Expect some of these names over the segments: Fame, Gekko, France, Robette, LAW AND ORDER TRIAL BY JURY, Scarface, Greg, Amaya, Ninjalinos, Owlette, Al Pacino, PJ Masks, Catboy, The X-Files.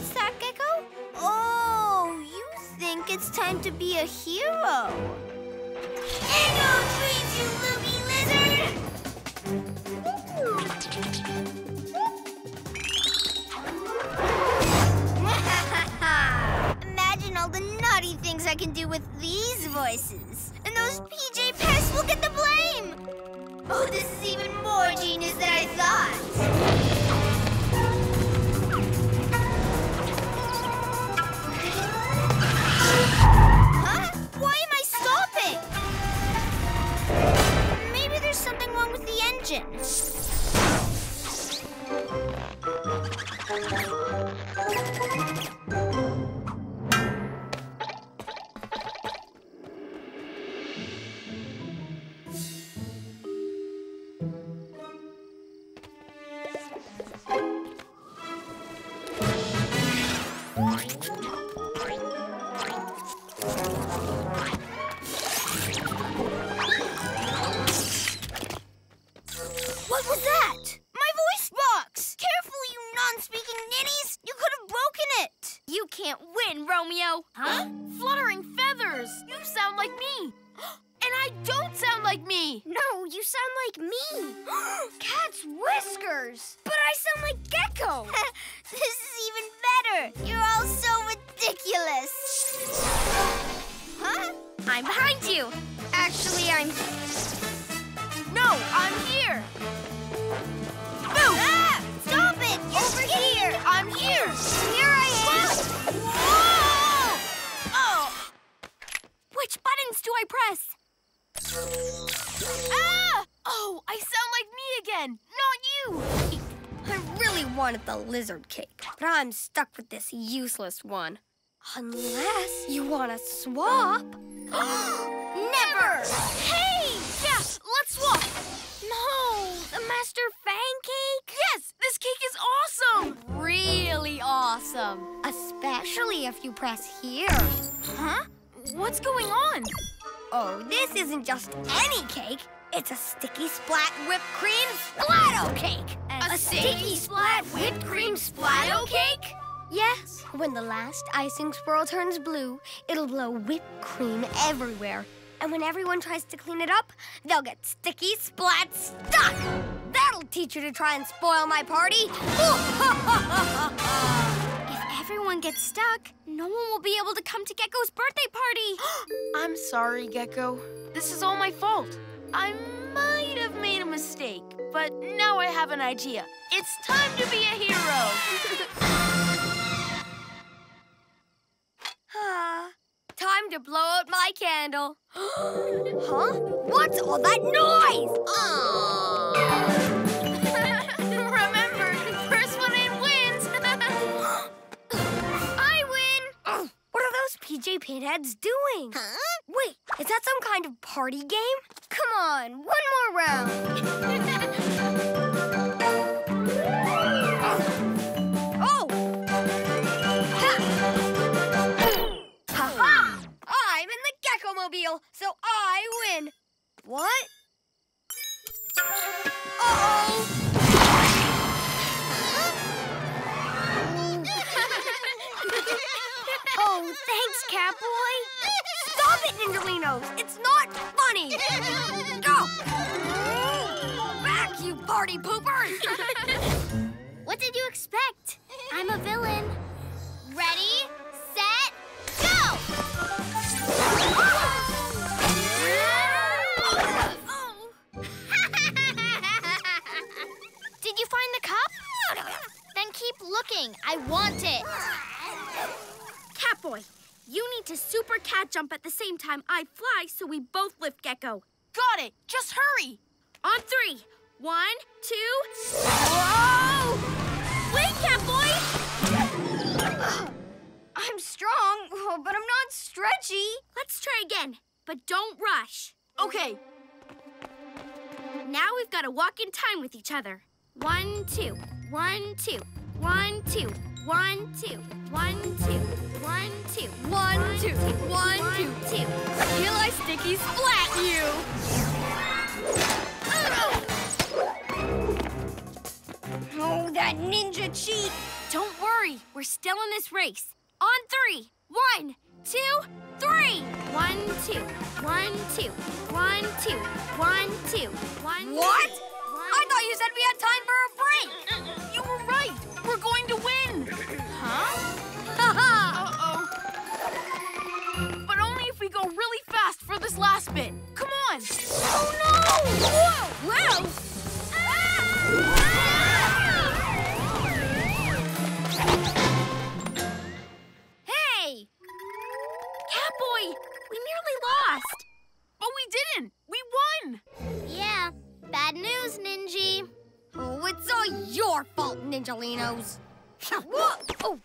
What's that, Gekko? Oh, you think it's time to be a hero. Gekko treats you, Loogie Lizard! Imagine all the naughty things I can do with these voices. And those PJ pests will get the blame! Oh, this is even more genius than I thought! I'm stuck with this useless one. Unless you want to swap. Never! Hey! Yes, let's swap! No! The Master Fang cake? Yes! This cake is awesome! Really awesome! Especially if you press here. Huh? What's going on? Oh, this isn't just any cake. It's a sticky splat whipped cream splatto cake! A sticky splat whipped cream splatto cake? Yes. When the last icing swirl turns blue, it'll blow whipped cream everywhere. And when everyone tries to clean it up, they'll get sticky splat stuck! That'll teach you to try and spoil my party! If everyone gets stuck, no one will be able to come to Gekko's birthday party. I'm sorry, Gekko. This is all my fault. I might have made a mistake, but now I have an idea. It's time to be a hero! Time to blow out my candle. Huh? What's all that noise? Remember, first one in wins! I win! Oh, what are those PJ Pinheads doing? Huh? Wait, is that some kind of party game? Come on, one more round. Oh! Ha! Ha-ha! I'm in the Gekko-mobile, so I win. What? Uh-oh! Oh, thanks, Catboy. Stop it, Ninjalinos! It's not funny! Go! Back, you party poopers! What did you expect? I'm a villain. Ready, set, go! Oh. Did you find the cup? Then keep looking. I want it. Catboy. You need to super cat jump at the same time I fly so we both lift Gekko. Got it! Just hurry! On three. One, two... Whoa! Wait, Catboy! I'm strong, but I'm not stretchy. Let's try again, but don't rush. Okay. Now we've got to walk in time with each other. One, two. One, two. One, two. One, two, one, two, one, two, one, two, one, two, two. Till I sticky splat you! Oh, that ninja cheat! Don't worry, hurry. We're still in this race. On three. 1, 2, 3. 1, 2. 1, 2. 1, 2. 1, 2. 1. What? I thought you said we had time for a break. You were right. We're going to win. Huh? Uh-oh. But only if we go really fast for this last bit. Come on. Oh, no! Whoa! Whoa! Hey! Catboy, we nearly lost. But we didn't. We won. Yeah. Bad news, Ninji. Oh, it's all your fault, Ninjalinos. Oh.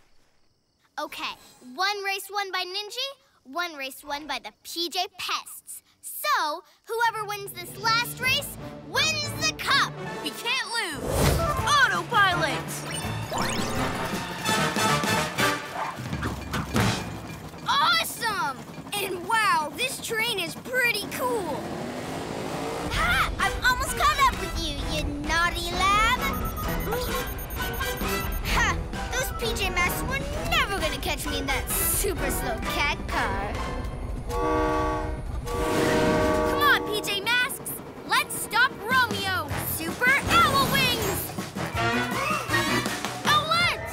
Okay, 1 race won by Ninji, 1 race won by the PJ Pests. So, whoever wins this last race wins the cup. We can't lose. Autopilot. Awesome! And wow, this train is pretty cool. Ha! I've almost caught up with you, you naughty lad. Ha! Those PJ Masks were never gonna catch me in that super slow cat car. Come on, PJ Masks. Let's stop Romeo. Super Owl Wings! Owlette!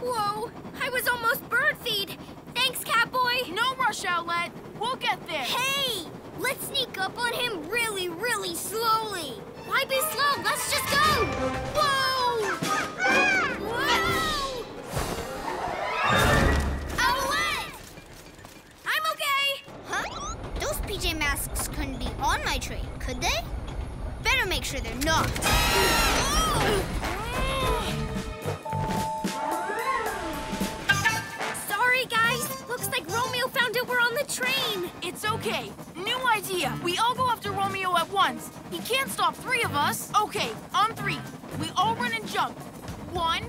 Whoa, I was almost bird feed. Thanks, Catboy. No rush, Owlette. We'll get there. Hey! Let's sneak up on him really, really slowly. Why be slow? Let's just go! Whoa! Whoa! Owlette! I'm okay! Huh? Those PJ Masks couldn't be on my train, could they? Better make sure they're not. Sorry, guys. Looks like Romeo found out we're on the train. It's okay. New idea. We all go after Romeo at once. He can't stop 3 of us. Okay, on 3. We all run and jump. 1,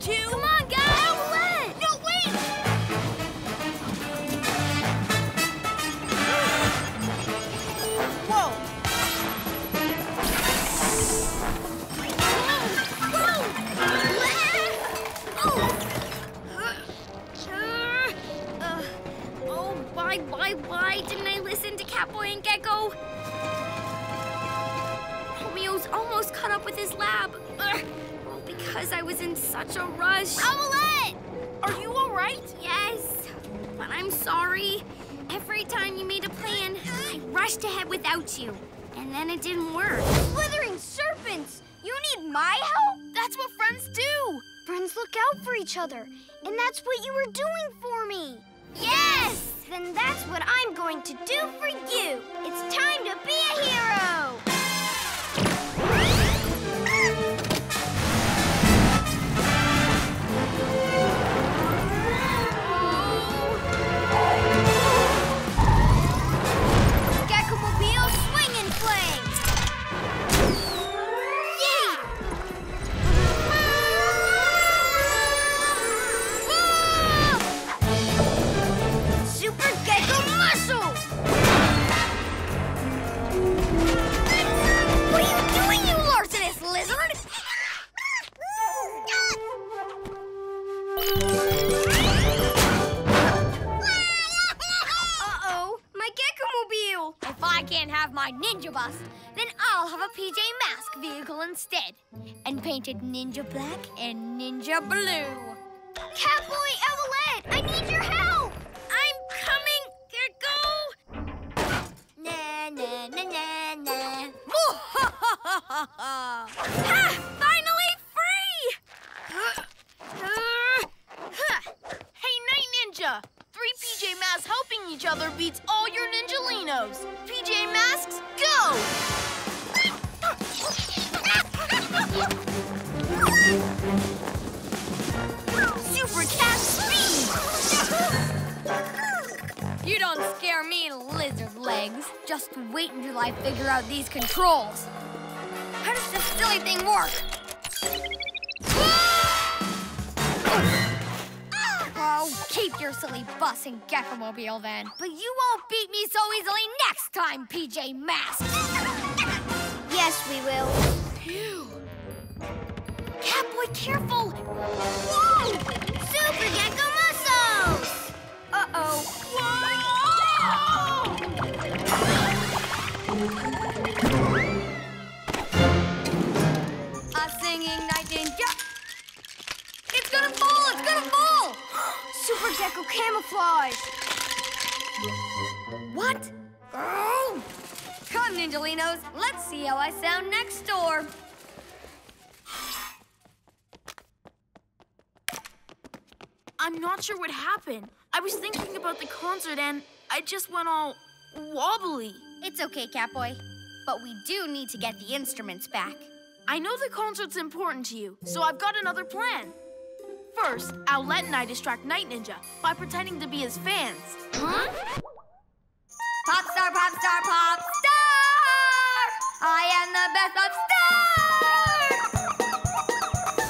2... Come on, guys! Owlette! No, wait! Whoa! Why didn't I listen to Catboy and Gekko? Romeo's almost caught up with his lab. Well, because I was in such a rush. Owlette! Are you all right? Yes, but I'm sorry. Every time you made a plan, I rushed ahead without you. And then it didn't work. Slithering serpents! You need my help? That's what friends do. Friends look out for each other. And that's what you were doing for me. Yes! Then that's what I'm going to do for you. It's time to be a hero. Gekko-mobile swing and fling. Ninja bus, then I'll have a PJ Mask vehicle instead. And painted Ninja Black and Ninja Blue. Catboy, Owlette, I need your help! I'm coming, Gekko! Na, na, na, na, na. Ha! Finally free! Hey, Night Ninja! 3 PJ Masks helping each other beats all your Ninjalinos. PJ Masks, go! Super cat speed! You don't scare me, lizard legs. Just wait until I figure out these controls. How does this silly thing work? Oh, keep your silly bus and Gekko-mobile then. But you won't beat me so easily next time, PJ Masks. Yes, we will. Phew. Catboy Catboy, careful! Whoa! Super Gekko muscles! Uh-oh. Whoa! A singing night ninja. It's gonna fall! It's gonna fall! Super Gekko camouflage! What? Oh! Come, Ninjalinos, let's see how I sound next door. I'm not sure what happened. I was thinking about the concert and I just went all wobbly. It's okay, Catboy, but we do need to get the instruments back. I know the concert's important to you, so I've got another plan. First, Owlette and I distract Night Ninja by pretending to be his fans. Huh? Pop star, pop star, pop star! I am the best pop star!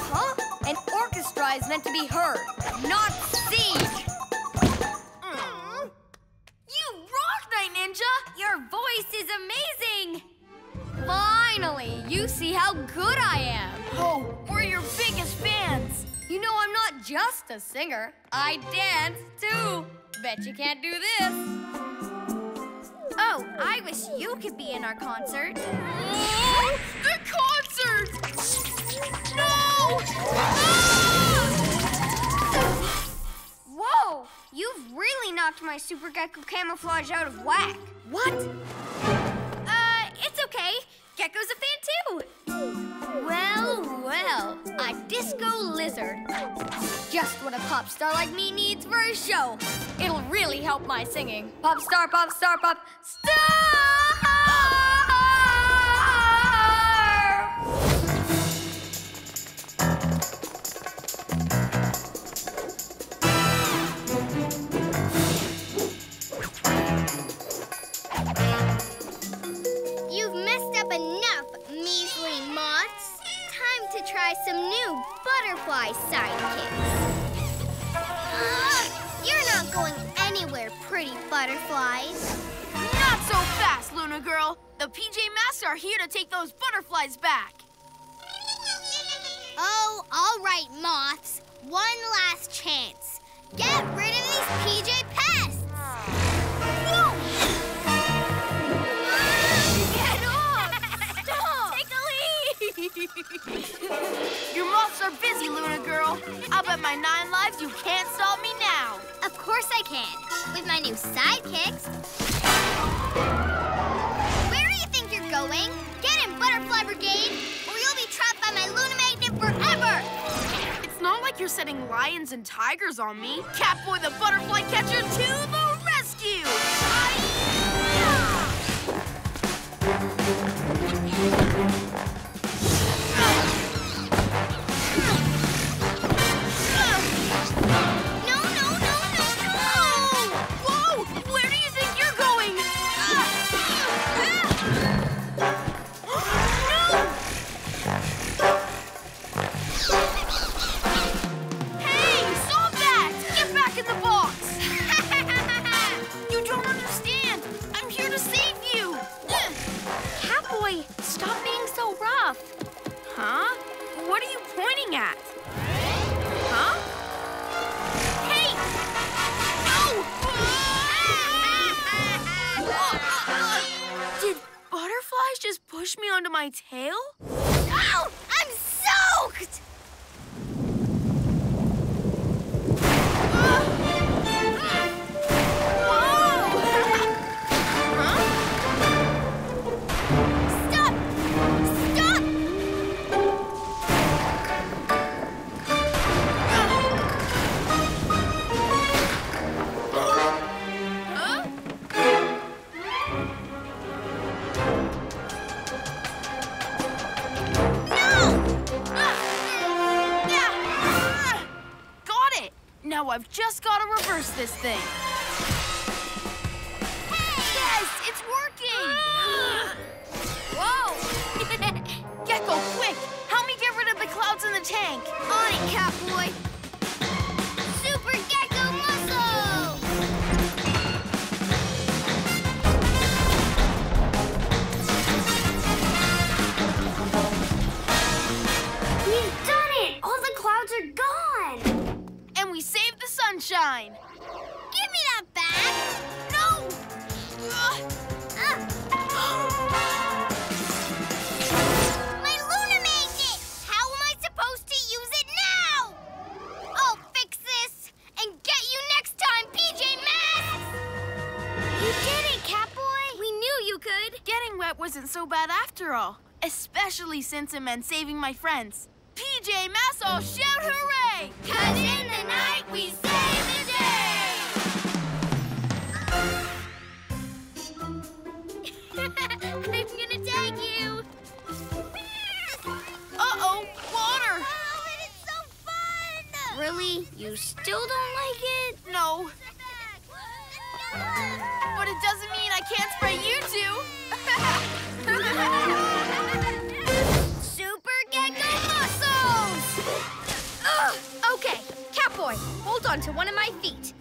Huh? An orchestra is meant to be heard, not seen! Mm. You rock, Night Ninja! Your voice is amazing! Finally, you see how good I am! Oh, we're your biggest fans! You know I'm not just a singer, I dance too! Bet you can't do this! Oh, I wish you could be in our concert. Oh, the concert! No! Ah! Whoa, you've really knocked my Super Gekko camouflage out of whack. What? It's okay. Gecko's a fan too. Well, well, a disco lizard. Just what a pop star like me needs for a show. It'll really help my singing. Pop star, pop star, pop star! You've messed up enough, measly moths. Time to try some new butterfly sidekicks. You're not going anywhere, pretty butterflies. Not so fast, Luna Girl. The PJ Masks are here to take those butterflies back. Oh, all right, moths. One last chance. Get rid of these PJ pests. Whoa! Get off! Stop! Take a lead! Your moths are busy, Luna Girl. I'll bet my 9 lives you can't stop me now. Of course I can, with my new sidekicks. Where do you think you're going? Get in, Butterfly Brigade, or you'll be trapped by my Luna Magnet forever! It's not like you're setting lions and tigers on me. Catboy the Butterfly Catcher to the rescue! Push me onto my tail? Oh, I'm soaked! I've just got to reverse this thing. Hey! Yes, it's working! Whoa! Gekko, quick! Help me get rid of the clouds in the tank. On it, Catboy. Super Gekko muscle! We've done it! mine. Give me that bag! No! My Luna made it! How am I supposed to use it now? I'll fix this and get you next time, PJ Masks! You did it, Catboy! We knew you could. Getting wet wasn't so bad after all, especially since it meant saving my friends. PJ Masks all shout hooray! 'Cause in the night we save the day! I'm gonna tag you! Uh-oh, water! Oh, and it's so fun! Really? You still don't like it? No. But it doesn't mean I can't spray you two! Super Gekko! Ugh. Okay, Catboy, hold on to one of my feet.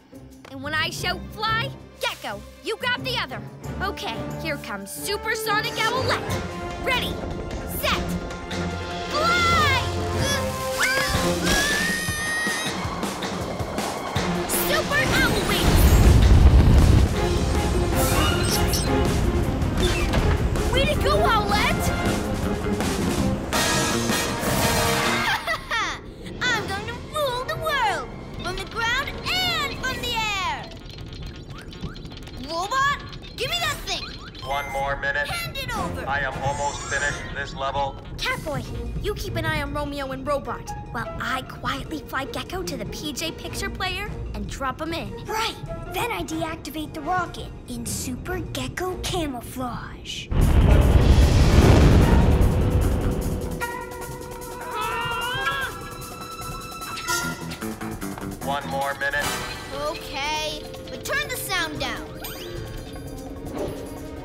And when I shout fly, Gekko, you grab the other. Okay, here comes Supersonic Owlette. Ready, set, fly! Super Owl Wings! Way to go, Owlette! Robot, give me that thing! One more minute. Hand it over! I am almost finished this level. Catboy, you keep an eye on Romeo and Robot while I quietly fly Gekko to the PJ Picture Player and drop him in. Right! Then I deactivate the rocket in Super Gekko Camouflage. One more minute. Okay, but turn the sound down.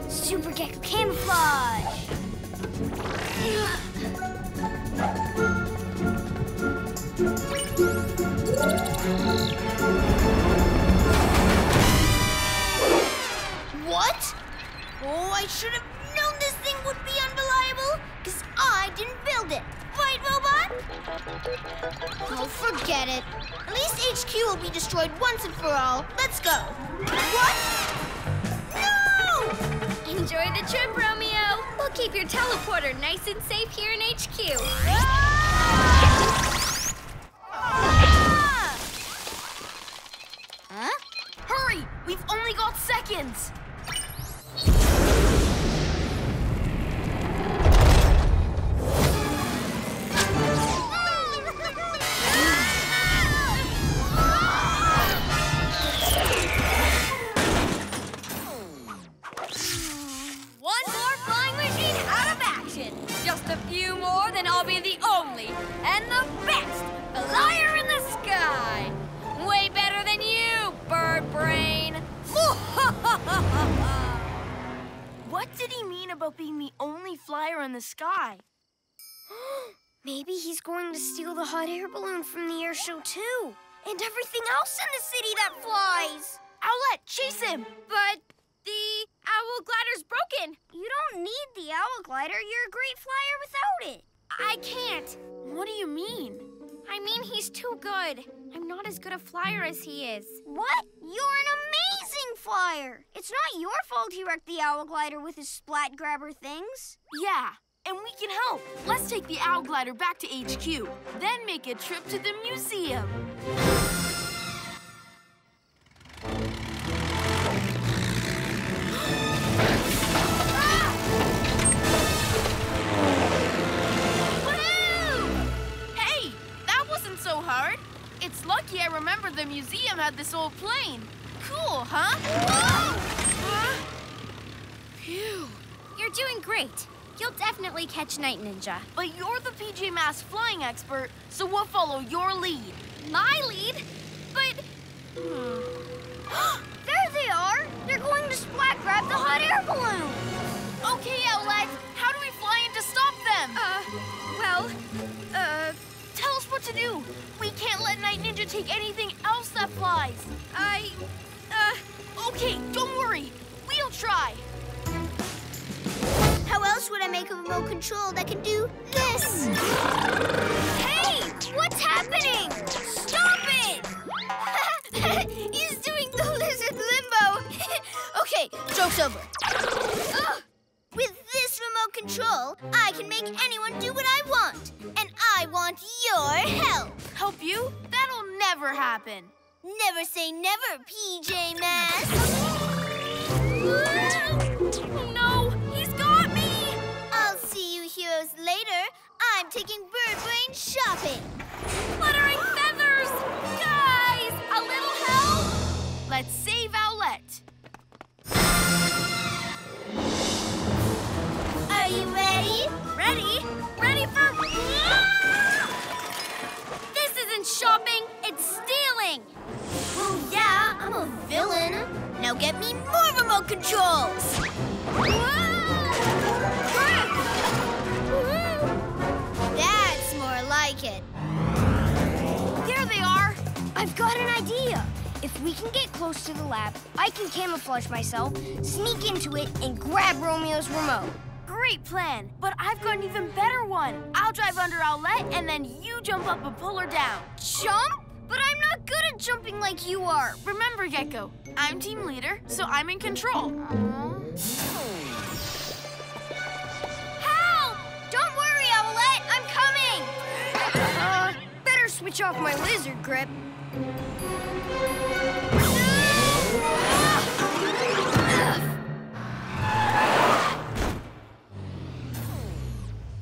Super Gekko Camouflage! What? Oh, I should have known this thing would be unreliable, because I didn't build it. Right, Robot? Oh, forget it. At least HQ will be destroyed once and for all. Let's go. What? Enjoy the trip, Romeo. We'll keep your teleporter nice and safe here in HQ. Ah! Ah! Huh? Hurry! We've only got seconds. What did he mean about being the only flyer in the sky? Maybe he's going to steal the hot air balloon from the air show too. And everything else in the city that flies. Owlette, chase him. But the owl glider's broken. You don't need the owl glider. You're a great flyer without it. I can't. What do you mean? I mean he's too good. I'm not as good a flyer as he is. What? You're an amazing flyer! It's not your fault he wrecked the owl glider with his splat grabber things. Yeah, and we can help. Let's take the owl glider back to HQ, then make a trip to the museum. So hard. It's lucky I remember the museum had this old plane. Cool, huh? Whoa! Phew. You're doing great. You'll definitely catch Night Ninja. But you're the PJ Masks flying expert, so we'll follow your lead. My lead? But... There they are! They're going to splat grab the hot air balloon! Okay, Owlette, how do we fly in to stop them? Tell us what to do. We can't let Night Ninja take anything else that flies. Okay, don't worry. We'll try. How else would I make a remote control that can do this? Hey! What's happening? Stop it! Joke's over. With this remote control, I can make anyone do what I want. And I want your help. Help you? That'll never happen. Never say never, PJ Masks. No, he's got me. I'll see you heroes later. I'm taking bird brain shopping. Fluttering feathers! Guys, a little help? Let's save Owlette. Are you ready? Ready? Ready for... This isn't shopping, it's stealing! Well, yeah, I'm a villain. Now get me more remote controls! That's more like it. There they are! I've got an idea! If we can get close to the lab, I can camouflage myself, sneak into it, and grab Romeo's remote. Great plan, but I've got an even better one. I'll drive under Owlette, and then you jump up and pull her down. Jump? But I'm not good at jumping like you are. Remember, Gekko, I'm team leader, so I'm in control. Help! Don't worry, Owlette, I'm coming! Better switch off my lizard grip.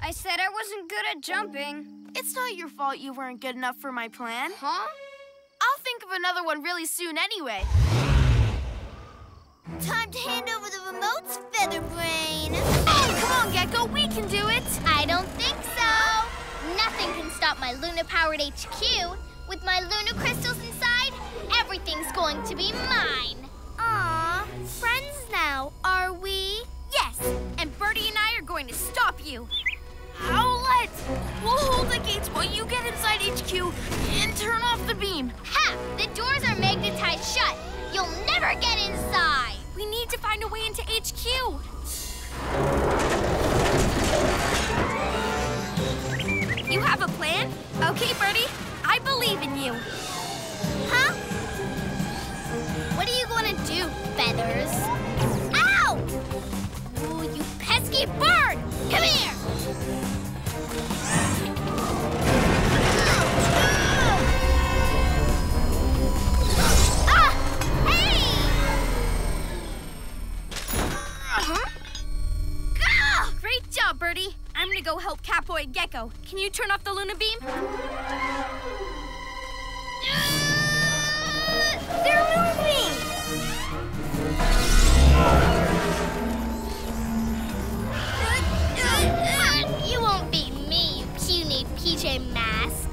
I said I wasn't good at jumping. It's not your fault you weren't good enough for my plan. Huh? I'll think of another one really soon anyway. Time to hand over the remote's feather brain. Oh, come on, Gekko, we can do it. I don't think so. Nothing can stop my Luna-powered HQ. With my Luna crystals inside, everything's going to be mine. Aw, friends now, are we? Yes, and Birdie and I are going to stop you. Owlette, we'll hold the gates while you get inside HQ and turn off the beam. Ha! The doors are magnetized shut. You'll never get inside. We need to find a way into HQ. You have a plan? Okay, Birdie. I believe in you. Huh? What are you gonna do, Feathers? Ow! Ooh, you pesky bird! Come here! Ah! Hey! Uh-huh. Ah! Great job, Birdie. I'm gonna go help Catboy and Gekko. Can you turn off the Luna beam? They're moving! You won't beat me, you puny PJ Masks.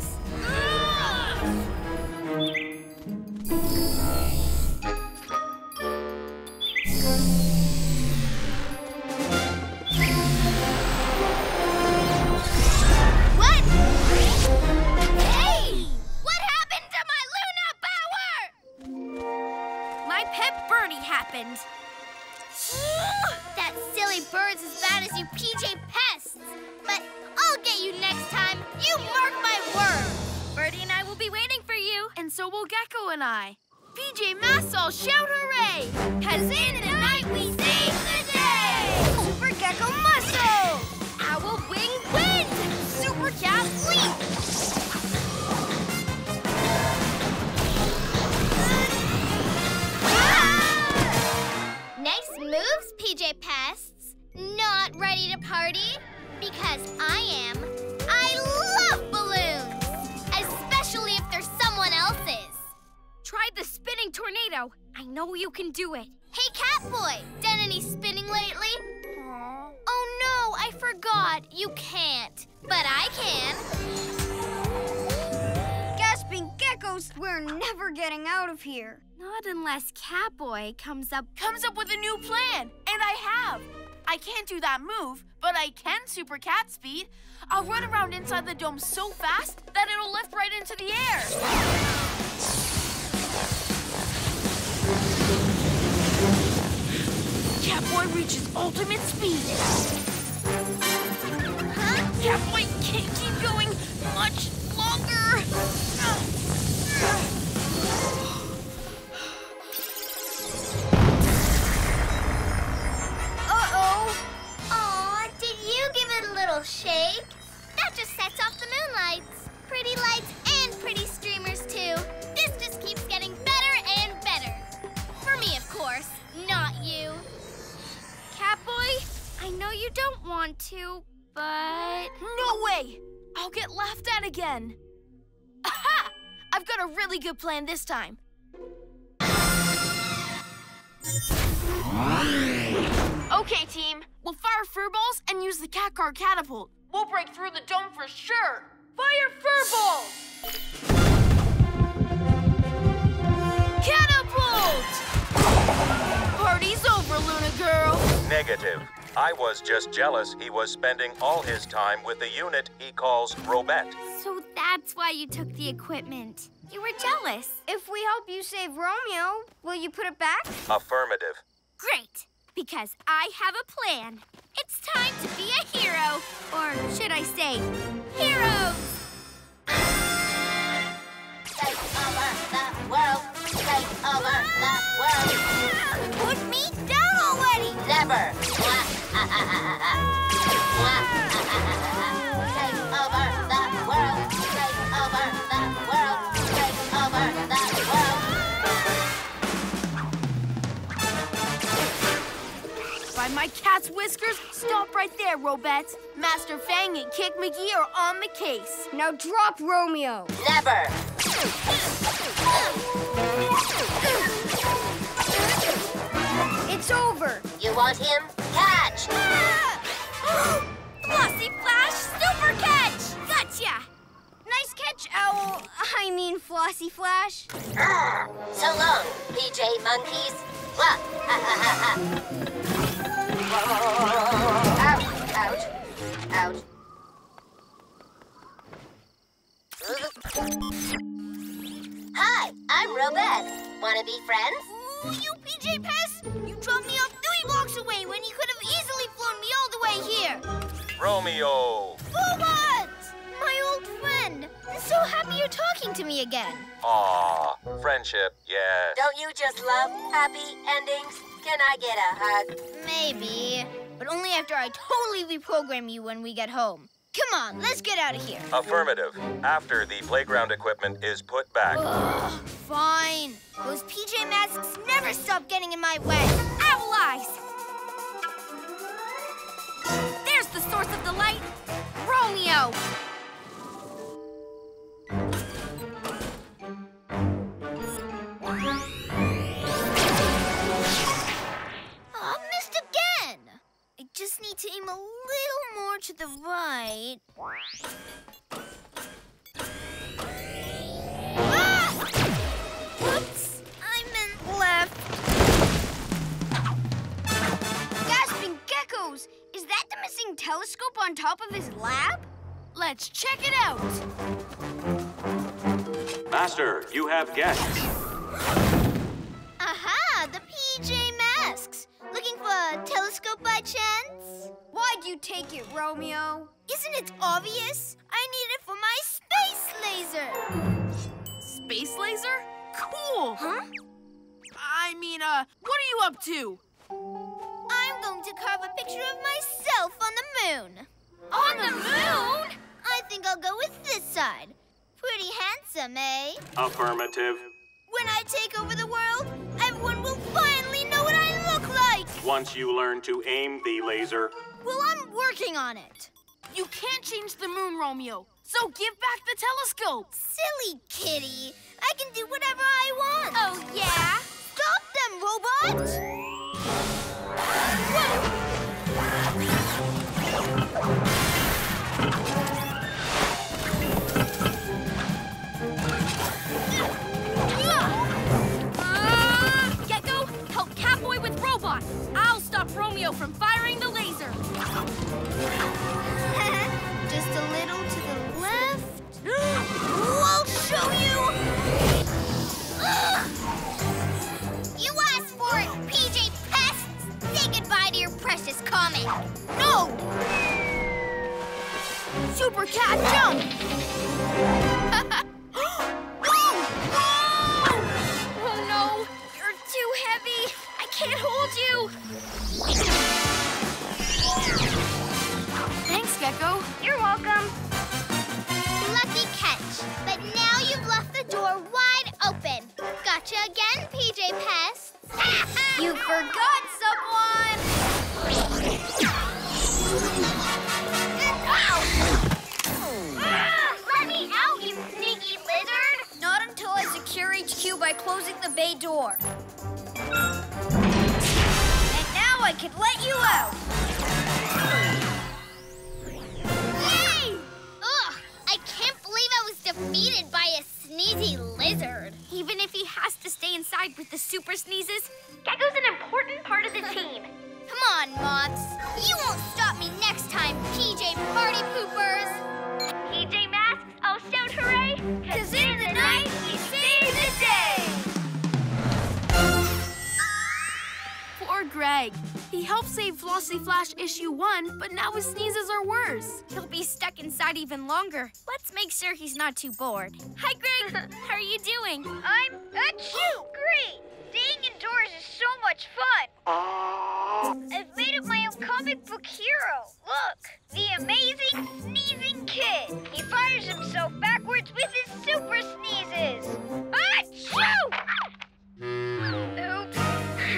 Happened. That silly bird's as bad as you PJ Pests. But I'll get you next time. You mark my word. Birdie and I will be waiting for you. And so will Gekko and I. PJ Masks all shout hooray! 'Cause in the night we save the day! Super Gekko Muscle! Owl Wing Wind! Super Cat Leap! Nice moves, PJ Pests. Not ready to party? Because I am. I love balloons, especially if they're someone else's. Try the spinning tornado. I know you can do it. Hey, Catboy, done any spinning lately? Aww. Oh, no, I forgot. You can't, but I can. Gasping geckos, we're never getting out of here. Not unless Catboy comes up with a new plan, and I have. I can't do that move, but I can super cat speed. I'll run around inside the dome so fast that it'll lift right into the air. Catboy reaches ultimate speed. Huh? Catboy can't keep going much longer. shake. That just sets off the moonlights. Pretty lights and pretty streamers, too. This just keeps getting better and better. For me, of course, not you. Catboy, I know you don't want to, but... No way! I'll get laughed at again. Aha! I've got a really good plan this time. Okay, team. We'll fire furballs and use the cat car catapult. We'll break through the dome for sure. Fire furballs! Catapult! Party's over, Luna girl. Negative. I was just jealous he was spending all his time with the unit he calls Robette. So that's why you took the equipment. You were jealous. If we help you save Romeo, will you put it back? Affirmative. Great, because I have a plan. It's time to be a hero, or should I say, heroes! Take over the world. Take over the world. Put me down already. Never. Take over the world. Take over the world. Take over the world. By my cat's whiskers, stop right there, Robette. Master Fang and Kick McGee are on the case. Now drop Romeo. Never. It's over. You want him? Catch! Flossy Flash, super catch! Gotcha! Nice catch, Owl. I mean, Flossy Flash. So long, PJ Monkeys. Out, out, out. Hi, I'm Robette. Wanna be friends? Ooh, you PJ Pest! You dropped me off 3 blocks away when you could have easily flown me all the way here! Romeo! Robot! My old friend! I'm so happy you're talking to me again. Aw, friendship, yes. Don't you just love happy endings? Can I get a hug? Maybe, but only after I totally reprogram you when we get home. Come on, let's get out of here. Affirmative. After the playground equipment is put back. Ugh, fine. Those PJ Masks never stop getting in my way. Owl eyes! There's the source of the light, Romeo. Oh, missed again. I just need to aim a little more to the right. Ah! Whoops! I meant left. Gasping geckos! Is that the missing telescope on top of his lab? Let's check it out. Master, you have guests. Aha! The PJ Masks. Looking for a telescope by chance? Why'd you take it, Romeo? Isn't it obvious? I need it for my space laser! Space laser? Cool! Huh? I mean, what are you up to? I'm going to carve a picture of myself on the moon. On the moon? I think I'll go with this side. Pretty handsome, eh? Affirmative. When I take over the world, everyone will finally know what I look like! Once you learn to aim the laser... Well, I'm working on it. You can't change the moon, Romeo, so give back the telescope. Silly kitty. I can do whatever I want. Oh, yeah? Stop them, Robot! Gekko, help Catboy with Robot. I'll stop Romeo from firing the laser. Just a little to the left. I'll show you! You asked for it, PJ Pest! Say goodbye to your precious comet. No! Super Cat, jump! Oh! Oh no, you're too heavy. I can't hold you. Thanks, guys. Gekko. You're welcome. Lucky catch. But now you've left the door wide open. Gotcha again, PJ Pests. You forgot someone! Let me out, you sneaky lizard! Not until I secure HQ by closing the bay door. And now I can let you out! Yay! Ugh! I can't believe I was defeated by a sneezy lizard. Even if he has to stay inside with the super sneezes, Gekko's an important part of the team. Come on, Moths. You won't stop me next time, PJ Party Poopers. PJ Masks, I'll shout hooray, 'cause in the night, we save the day. Poor Greg. He helped save Flossy Flash issue 1, but now his sneezes are worse. He'll be stuck inside even longer. Let's make sure he's not too bored. Hi, Greg. How are you doing? I'm achoo! Great! Staying indoors is so much fun. I've made up my own comic book hero. Look, the amazing sneezing kid. He fires himself backwards with his super sneezes. Achoo! Oops.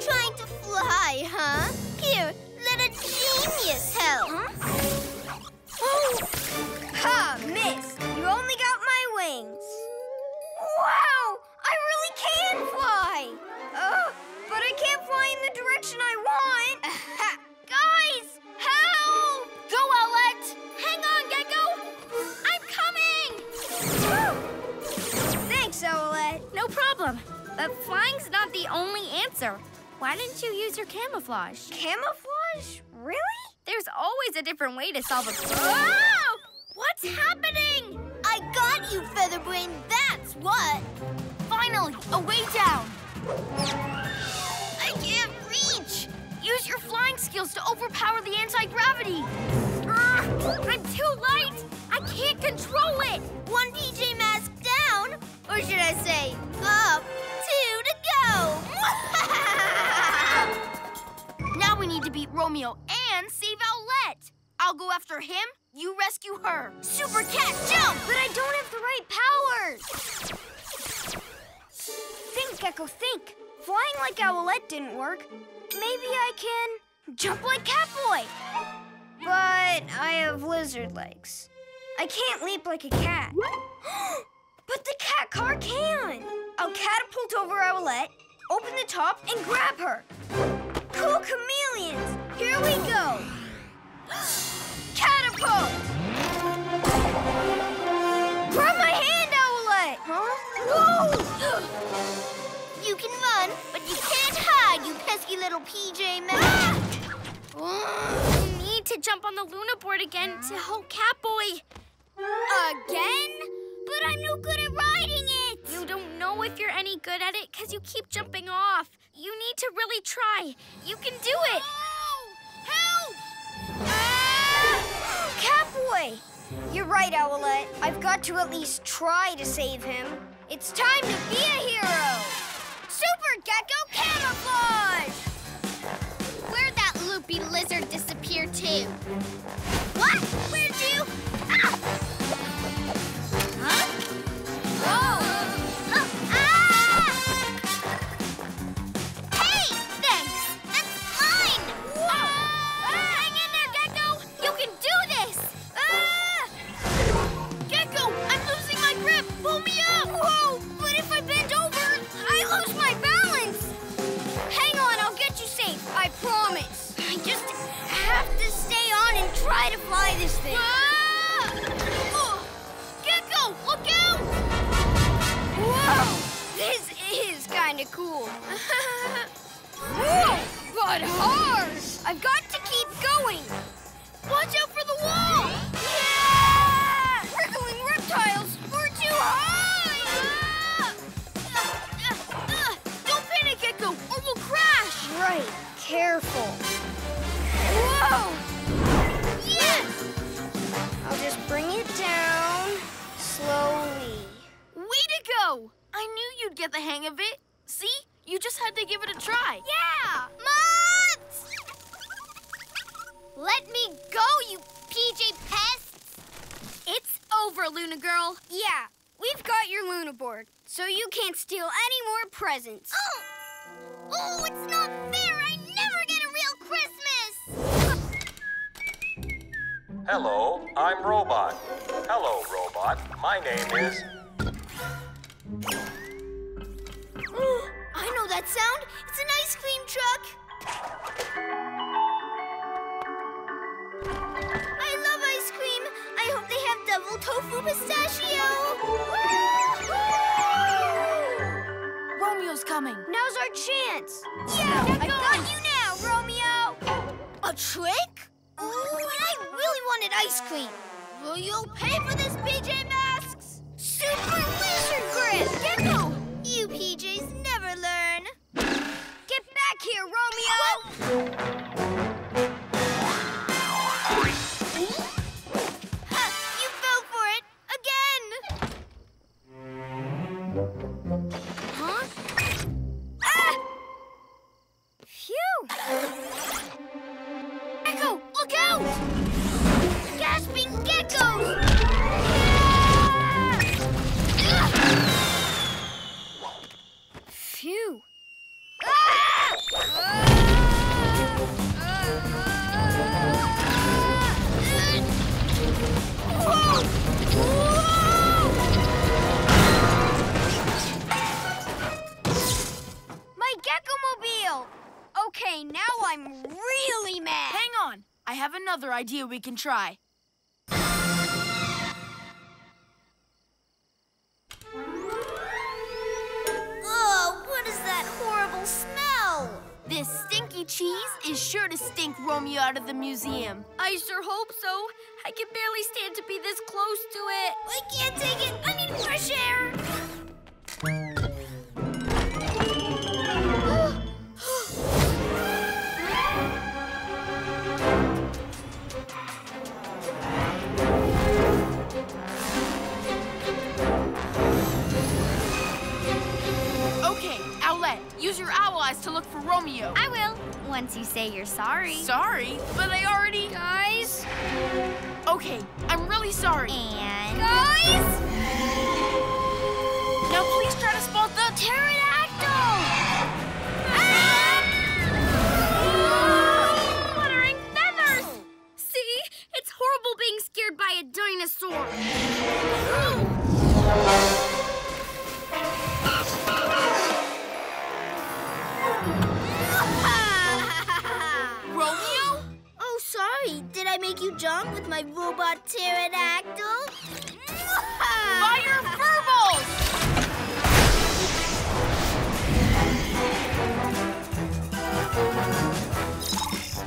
Trying to fly, huh? Here, let a genius help. Huh? Ha, miss. You only got my wings. Wow! I really can fly! But I can't fly in the direction I want. Guys, help! Go, Owlette! Hang on, Gekko! I'm coming! Thanks, Owlette. No problem. But flying's not the only answer. Why didn't you use your camouflage? Camouflage? Really? There's always a different way to solve a problem. Oh! What's happening? I got you, Featherbrain, that's what. Finally, a way down. I can't reach. Use your flying skills to overpower the anti-gravity. I'm too light. I can't control it. One PJ Mask down, or should I say up. 2 to go! Now we need to beat Romeo and save Owlette. I'll go after him, you rescue her. Super Cat, jump! But I don't have the right powers. Think, Gekko, think. Flying like Owlette didn't work. Maybe I can jump like Catboy. But I have lizard legs. I can't leap like a cat. But the cat car can! I'll catapult over Owlette, open the top, and grab her. Cool chameleons! Here we go! Catapult! Grab my hand, Owlette! Huh? Whoa! You can run, but you can't hide, you pesky little PJ Masks. You need to jump on the Luna board again to help Catboy. Again? But I'm no good at riding it! You don't know if you're any good at it because you keep jumping off. You need to really try. You can do it! Oh! Help! Ah! Catboy! You're right, Owlette. I've got to at least try to save him. It's time to be a hero! Super Gekko Camouflage! Where'd that loopy lizard disappear to? What? Where'd you? Ah! Hey, thanks. That's mine. Whoa. Hang in there, Gekko. You can do this. Gekko, I'm losing my grip. Pull me up. Whoa, but if I bend over, I lose my balance. Hang on, I'll get you safe. I promise. I just have to stay on and try to fly this thing. Look out! Whoa! This is kind of cool. Whoa! But hard! I've got to keep going. Watch out for the wall! Yeah! Wriggling reptiles! We're too high! Don't panic, Gekko, or we'll crash! Right. Careful. Whoa! Yes! I'll just bring it down. Slowly. Way to go! I knew you'd get the hang of it. See? You just had to give it a try. Sure, Luna Girl? Yeah, we've got your Luna board, so you can't steal any more presents. Oh! Oh, it's not fair! I never get a real Christmas! Hello, I'm Robot. Hello, Robot. My name is... I know that sound. It's an ice cream truck. I hope they have double tofu pistachio! Woo! Romeo's coming. Now's our chance. Yeah, I got you now, Romeo! A trick? Ooh, I really wanted ice cream. Well, you'll pay for this, PJ Masks! Super Lizard Grip! Gekko! You PJs never learn. Get back here, Romeo! Whoa. Another idea we can try. Oh, what is that horrible smell? This stinky cheese is sure to stink Romeo out of the museum. I sure hope so. I can barely stand to be this close to it. I can't take it. I need fresh air. Use your owl eyes to look for Romeo. I will, once you say you're sorry. Sorry? But I already... Guys? Okay, I'm really sorry. And... Guys? Now please try to spot the... Pterodactyl! Ah! Fluttering feathers! See? It's horrible being scared by a dinosaur. Ooh. Sorry, did I make you jump with my robot pterodactyl? Fire furballs!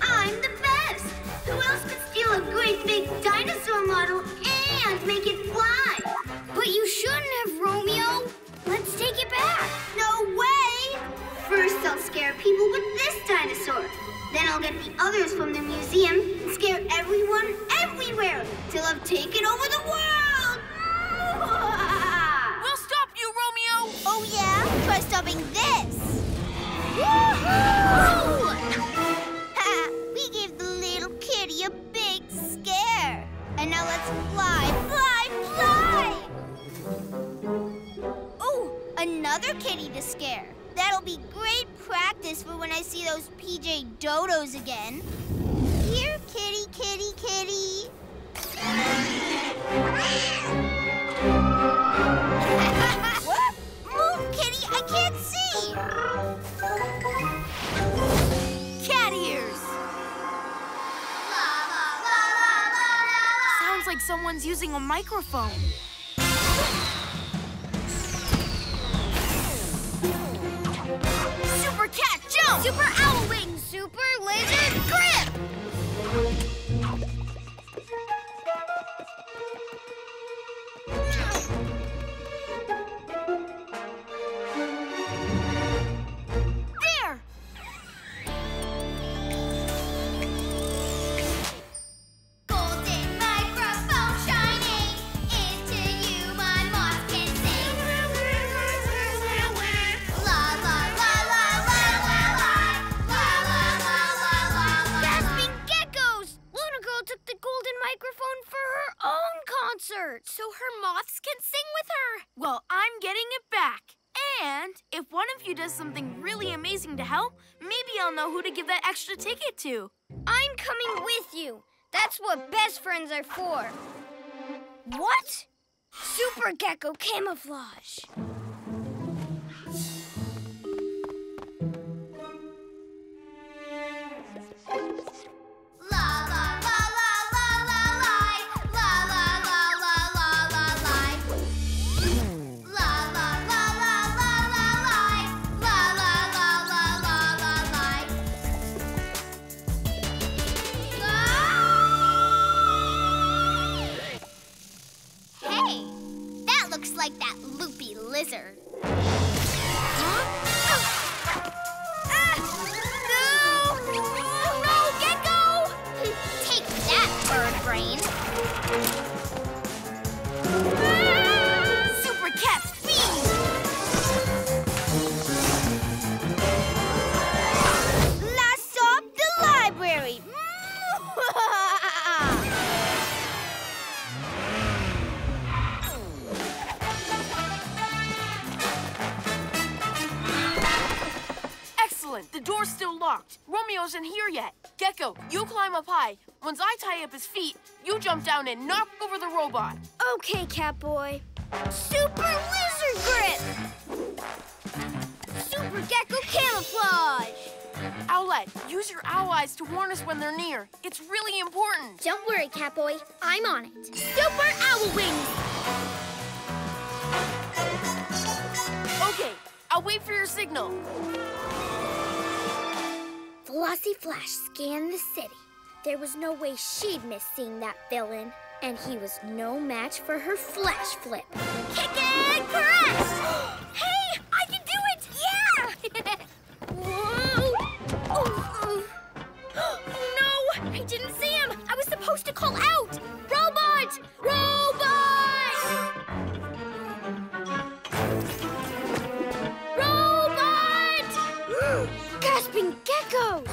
I'm the best! Who else could steal a great big dinosaur model and make it fly? But you shouldn't have, Romeo. Let's take it back. No way! First I'll scare people with this dinosaur. Then I'll get the others from the museum and scare everyone everywhere till I've taken over the world! We'll stop you, Romeo! Oh, yeah? Try stopping this! Woohoo! Ha! We gave the little kitty a big scare. And now let's fly, fly, fly! Oh, another kitty to scare. That'll be great practice for when I see those PJ Dodos again. Here, kitty, kitty, kitty. What? Move, kitty, I can't see. Cat ears. La, la, la, la, la, la. Sounds like someone's using a microphone. Cat jump! Super owl wing! Super lizard grip! There! Golden microphone shining, into you my moth can sing. La la la. Took the golden microphone for her own concert. concert so her moths can sing with her. Well, I'm getting it back. And if one of you does something really amazing to help, maybe I'll know who to give that extra ticket to. I'm coming with you. That's what best friends are for. What? Super Gekko camouflage. Romeo's in here yet. Gekko, you climb up high. Once I tie up his feet, you jump down and knock over the robot. Okay, Catboy. Super Lizard Grip! Super Gekko Camouflage! Owlette, use your owl eyes to warn us when they're near. It's really important. Don't worry, Catboy. I'm on it. Super Owl Wings! Okay, I'll wait for your signal. Glossy Flash scanned the city. There was no way she'd miss seeing that villain. And he was no match for her flash flip. Kick and crash! Hey, I can do it! Yeah! Whoa! Oh, no! I didn't see him! I was supposed to call out! Robot! Robot! Robot! Gasping geckos!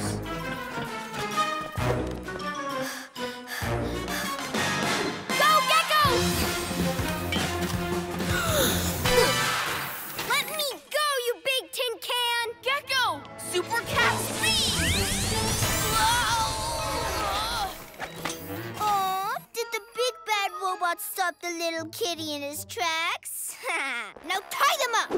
Stop the little kitty in his tracks. Now tie them up!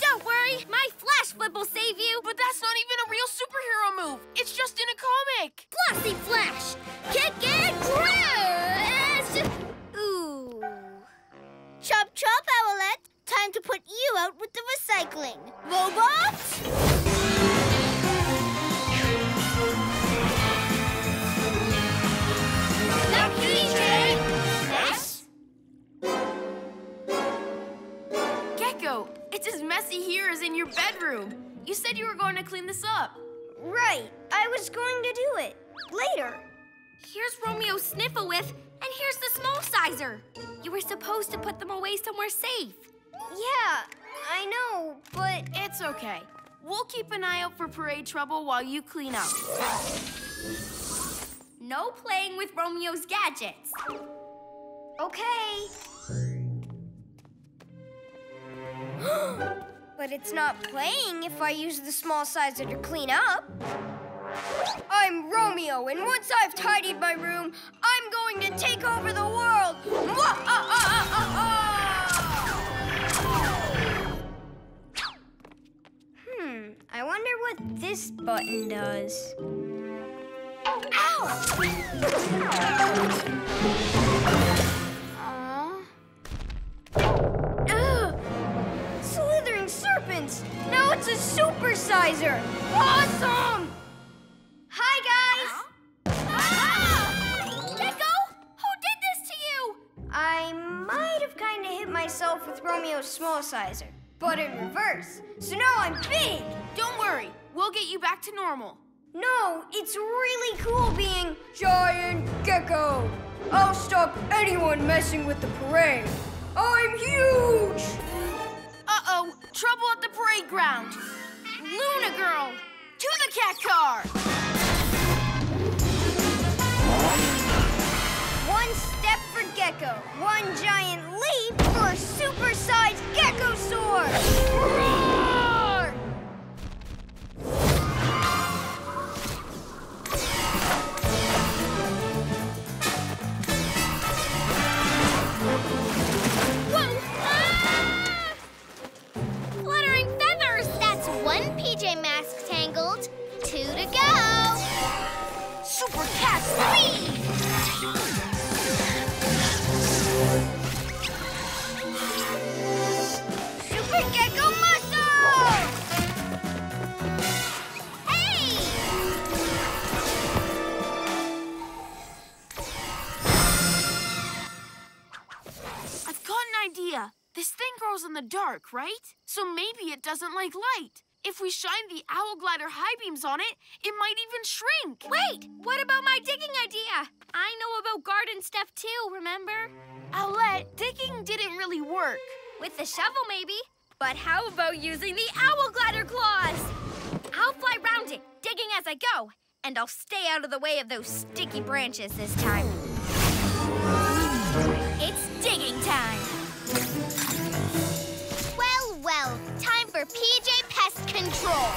Don't worry, my flash flip will save you. But that's not even a real superhero move. It's just in a comic. Glossy Flash, kick and crash! Ooh. Chop, chop, Owlette. Time to put you out with the recycling. Robot! PJ Masks? Gekko, it's as messy here as in your bedroom. You said you were going to clean this up. Right, I was going to do it. Later. Here's Romeo's Sniffle Whiff, and here's the Small Sizer. You were supposed to put them away somewhere safe. Yeah, I know, but... It's okay. We'll keep an eye out for parade trouble while you clean up. No playing with Romeo's gadgets. Okay. But it's not playing if I use the small sizer to clean up. I'm Romeo, and once I've tidied my room, I'm going to take over the world. I wonder what this button does. Ow! Ugh. Slithering serpents! Now it's a super sizer! Awesome! Hi, guys! Gekko, who did this to you? I might have kind of hit myself with Romeo's small sizer, but in reverse. So now I'm big! Don't worry, we'll get you back to normal. No, it's really cool being Giant Gekko. I'll stop anyone messing with the parade. I'm huge! Uh-oh, trouble at the parade ground. Luna Girl, to the cat car! One step for Gekko. Gekko. One giant leap for a super-sized Gekko sword! Roar! Whoa! Ah! Fluttering feathers! That's one PJ Masks tangled. 2 to go! Super Cat 3! This thing grows in the dark, right? So maybe it doesn't like light. If we shine the owl glider high beams on it, it might even shrink. Wait, what about my digging idea? I know about garden stuff too, remember? Owlette, digging didn't really work. With the shovel, maybe. But how about using the owl glider claws? I'll fly round it, digging as I go. And I'll stay out of the way of those sticky branches this time. It's digging time. Well, time for PJ Pest Control.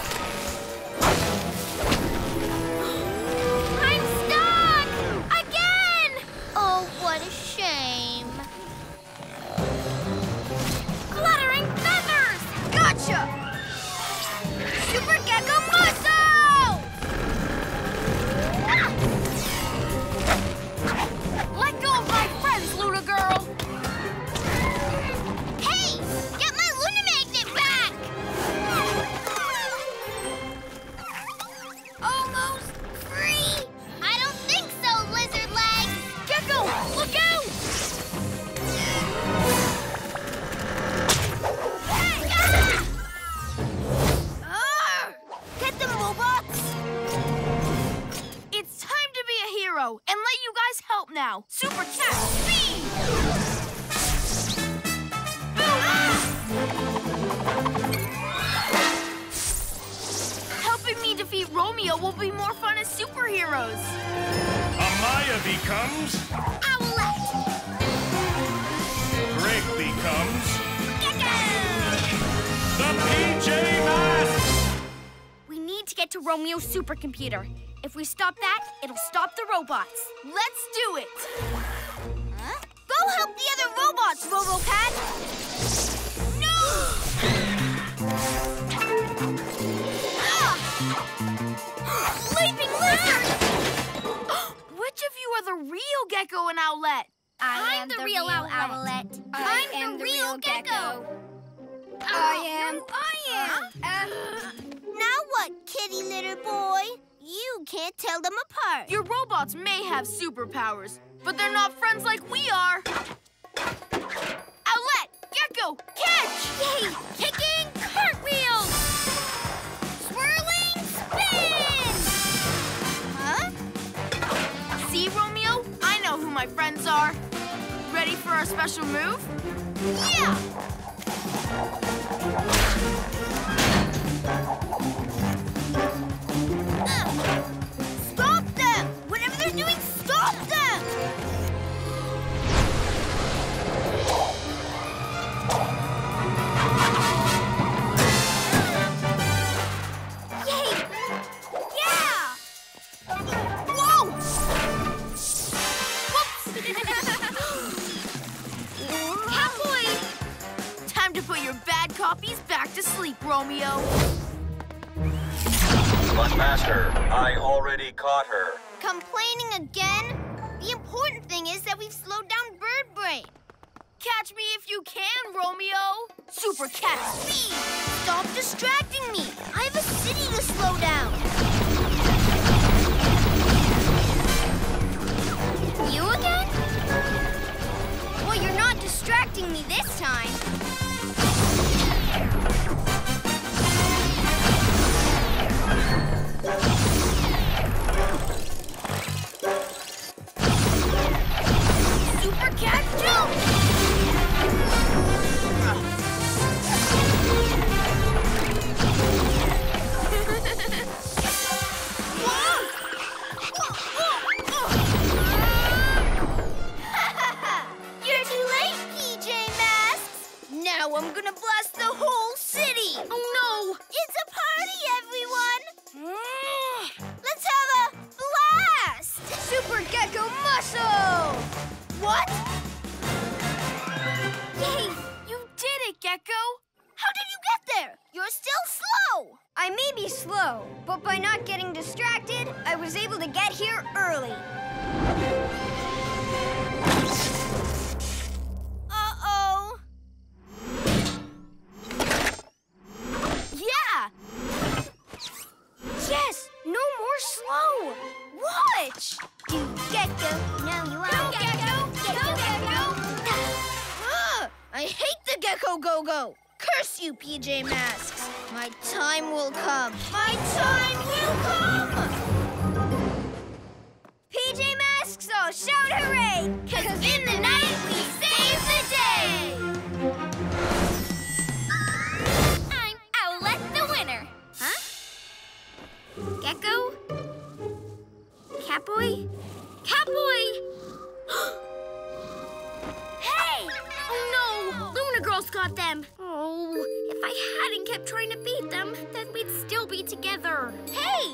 I'm stuck! Again! Oh, what a shame. Fluttering feathers! Gotcha! Super Gekko Musso! Ah! Let go of my friends, Luna Girl! And let you guys help now. Super Cat Speed! Ah! Helping me defeat Romeo will be more fun as superheroes. Amaya becomes... Owlette. Greg becomes... Gekko! The PJ Masks! We need to get to Romeo's supercomputer. If we stop that, it'll stop the robots. Let's do it! Huh? Go help the other robots, Robocat! No! Leaping lizard! Which of you are the real Gekko and Owlette? I'm the real Owlette. I'm the real Gekko. I am. Now what, kitty little boy? You can't tell them apart. Your robots may have superpowers, but they're not friends like we are. Owlette, Gekko, catch! Yay! Kicking cartwheels! Swirling spins! Huh? See, Romeo? I know who my friends are. Ready for our special move? Yeah! Stop them! Whatever they're doing, stop them! Yay! Yeah! Whoa! Whoops! Catboy! Time to put your bad copies back to sleep, Romeo. But Master, I already caught her. Complaining again? The important thing is that we've slowed down Bird Brain. Catch me if you can, Romeo. Super Cat Speed! Stop distracting me. I have a city to slow down. You again? Well, you're not distracting me this time. Super Cat Jump! by not getting distracted, I was able to get here early. Uh-oh! Yeah! Yes! No more slow! Watch! Do Gekko, now you are. Go, Gekko! Go, Gekko! I hate the Gekko Go-Go! Curse you, PJ Masks! My time will come. My time will come! PJ Masks, all shout hooray! 'Cause in the night, we save the day! I'm Owlette the winner. Huh? Gekko? Catboy? Catboy! Hey! Oh, no! Luna Girls got them. Oh, if I hadn't kept trying to beat them, then we'd still be together. Hey!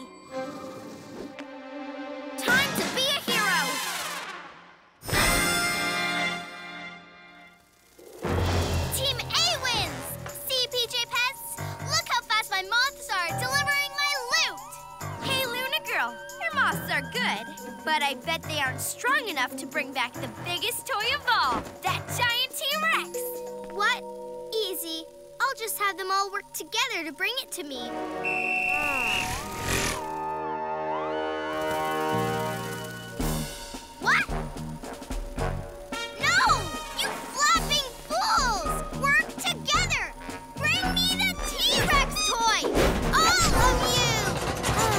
Time to be a hero! Team A wins! See, PJ Pests? Look how fast my moths are delivering my loot! Hey, Luna Girl, your moths are good, but I bet they aren't strong enough to bring back the biggest toy of all, that giant T-Rex! What? Easy. I'll just have them all work together to bring it to me. What? No! You flapping fools! Work together! Bring me the T-Rex toy! All of you! Help!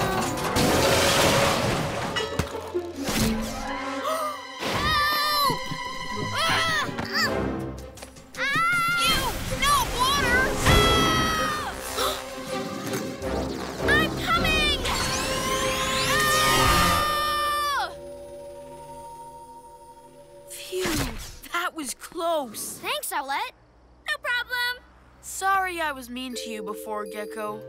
Close. Thanks, Owlette. No problem. Sorry I was mean to you before, Gekko.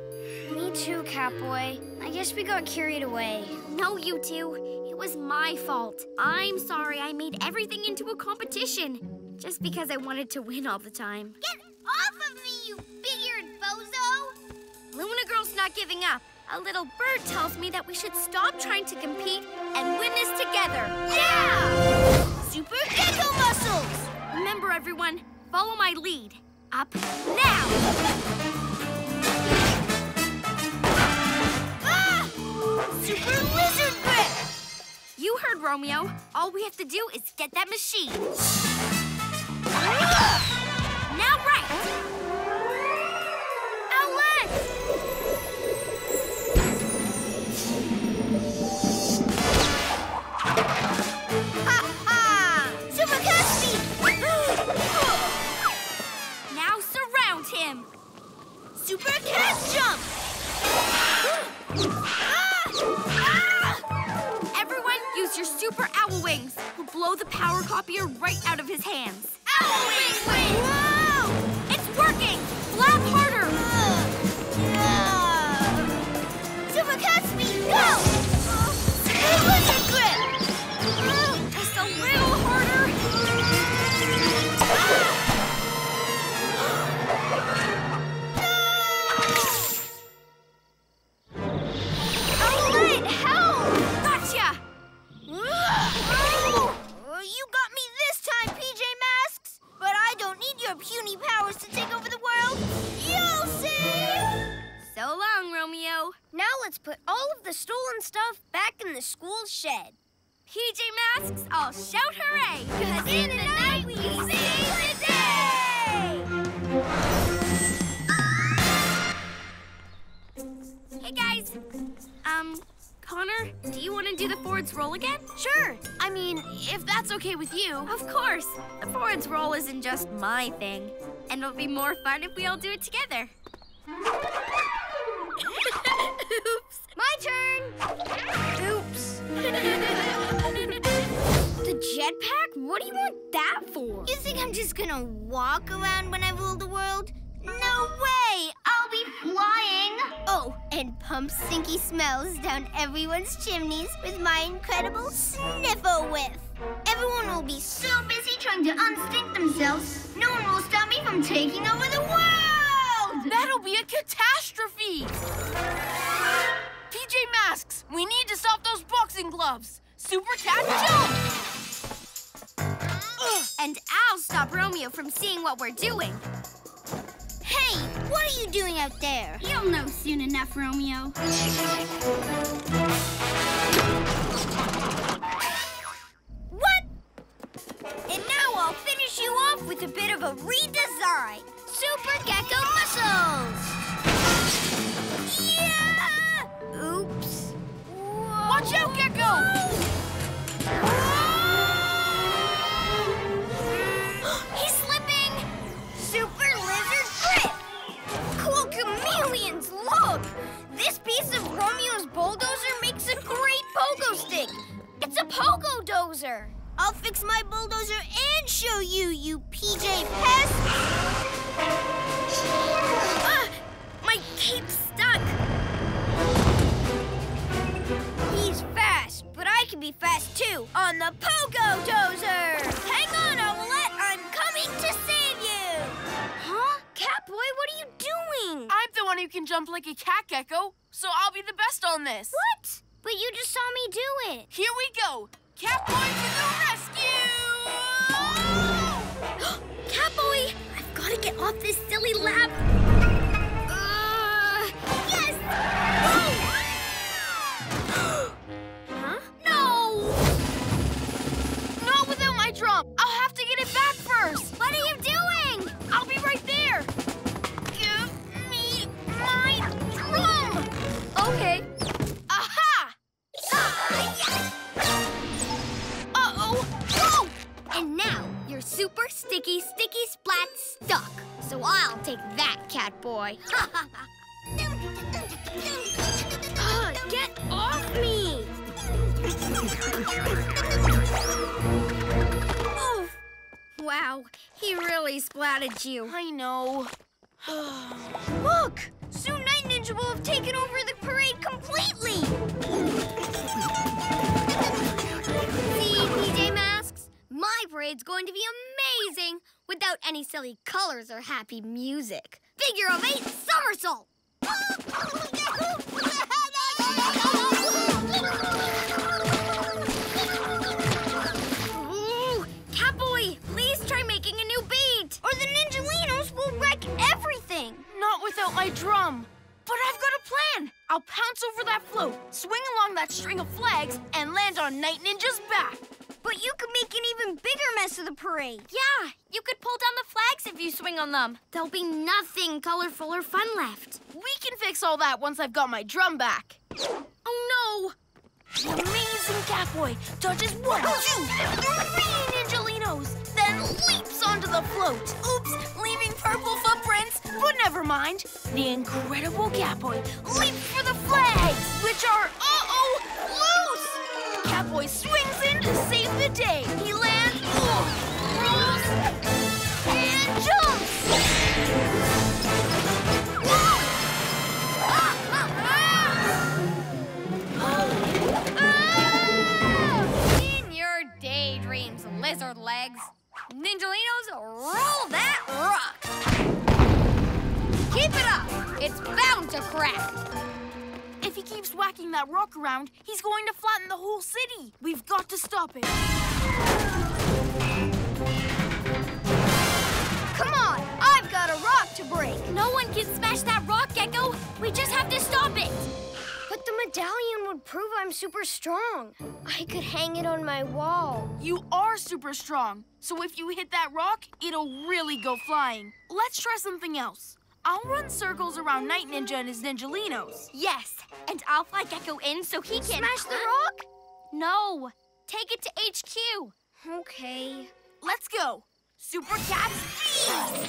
Me too, Catboy. I guess we got carried away. No, you two. It was my fault. I'm sorry I made everything into a competition. Just because I wanted to win all the time. Get off of me, you big-eared bozo! Luna Girl's not giving up. A little bird tells me that we should stop trying to compete and win this together. Yeah! Super Gekko muscles! Remember, everyone, follow my lead. Up now! Ah! Super lizard grip! You heard, Romeo. All we have to do is get that machine. Ah! Now right! Owlette! Ha-ha! Super Catboy! Now surround him! Super Cat Jump! Everyone, use your super owl wings. We'll blow the power copier right out of his hands. Owl wings! Whoa! It's working! Flap harder! Super Cat Speed, go! Lizard grip! Just a little harder! Isn't just my thing, and it'll be more fun if we all do it together. Oops. My turn! Oops. The jetpack? What do you want that for? You think I'm just gonna walk around when I rule the world? No way! I'll be flying! Oh, and pump stinky smells down everyone's chimneys with my incredible sniffle whiff. Everyone will be so busy trying to unstink themselves, no one will stop me from taking over the world! That'll be a catastrophe! gloves. Super Cat jump! And I'll stop Romeo from seeing what we're doing. Hey, what are you doing out there? You'll know soon enough, Romeo. What? And now I'll finish you off with a bit of a redesign. Super Gekko muscles! Yeah! Oops. Whoa. Watch out, Gekko! Whoa. He's slipping! Super lizard grip! Cool chameleons, look! This piece of Romeo's bulldozer makes a great pogo stick! It's a pogo-dozer! I'll fix my bulldozer and show you, you PJ Pest! My cape's stuck. He's fast, but I can be fast too on the pogo-dozer. Hang on, Owlette, I'm coming to save you. Huh? Catboy, what are you doing? I'm the one who can jump like a cat, Gekko, so I'll be the best on this. What? But you just saw me do it. Here we go. Catboy to the rescue! Catboy! Gotta get off this silly lap. Yes! Whoa! Huh? No! Not without my drum. I'll have to get it back first. What are you doing? I'll be right there. Give me my drum. Okay. Aha! Uh-oh. Whoa! And now, you're super sticky, sticky, splat, stuck. So I'll take that, Catboy. Get off me! Oof. Wow, he really splatted you. I know. Look! Soon Night Ninja will have taken over the parade completely! See, PJ Masks? My parade's going to be amazing without any silly colors or happy music. Figure of 8 somersault! Ooh, Catboy, please try making a new beat, or the Ninjalinos will wreck everything. Not without my drum. But I've got a plan. I'll pounce over that float, swing along that string of flags, and land on Night Ninja's back. But you could make an even bigger mess of the parade. Yeah, you could pull down the flags if you swing on them. There'll be nothing colorful or fun left. We can fix all that once I've got my drum back. Oh, no! The amazing Catboy dodges 1, 2, 3 Ninjalinos, then leaps onto the float. Oops, leaving purple footprints, but never mind. The incredible Catboy leaps for the flags, which are, loose! Catboy swings in to save the day. He lands, rolls, and jumps! In your daydreams, lizard legs, Ninjalinos, roll that rock! Keep it up! It's bound to crack! If he keeps whacking that rock around, he's going to flatten the whole city. We've got to stop it. Come on, I've got a rock to break. No one can smash that rock, Gekko. We just have to stop it. But the medallion would prove I'm super strong. I could hang it on my wall. You are super strong, so if you hit that rock, it'll really go flying. Let's try something else. I'll run circles around Night Ninja and his Ninjalinos. Yes, and I'll fly Gekko in so he can... Smash the rock? No, take it to HQ. Okay. Let's go. Super Cat Speed!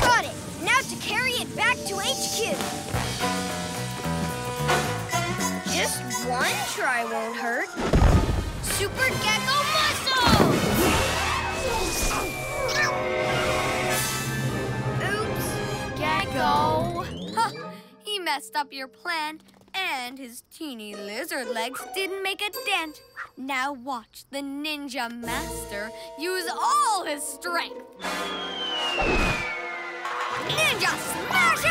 Got it! Now to carry it back to HQ. Just one try won't hurt. Super Gekko muscle! Oops, Gekko. He messed up your plan, and his teeny lizard legs didn't make a dent. Now watch the Ninja Master use all his strength. Ninja Smash!